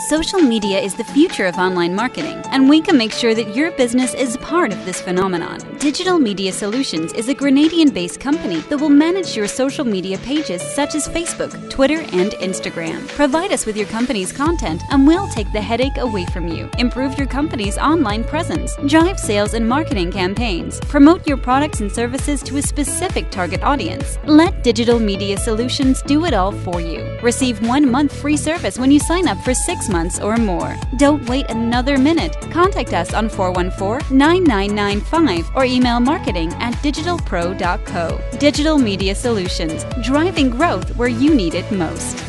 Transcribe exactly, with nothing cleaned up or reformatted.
Social media is the future of online marketing, and we can make sure that your business is part of this phenomenon. Digital Media Solutions is a Grenadian-based company that will manage your social media pages such as Facebook, Twitter, and Instagram. Provide us with your company's content, and we'll take the headache away from you. Improve your company's online presence, drive sales and marketing campaigns, promote your products and services to a specific target audience. Let Digital Media Solutions do it all for you. Receive one month free service when you sign up for six months or more. Don't wait another minute. Contact us on four one four, nine nine nine five or email marketing at digitalpro dot co. Digital Media Solutions, driving growth where you need it most.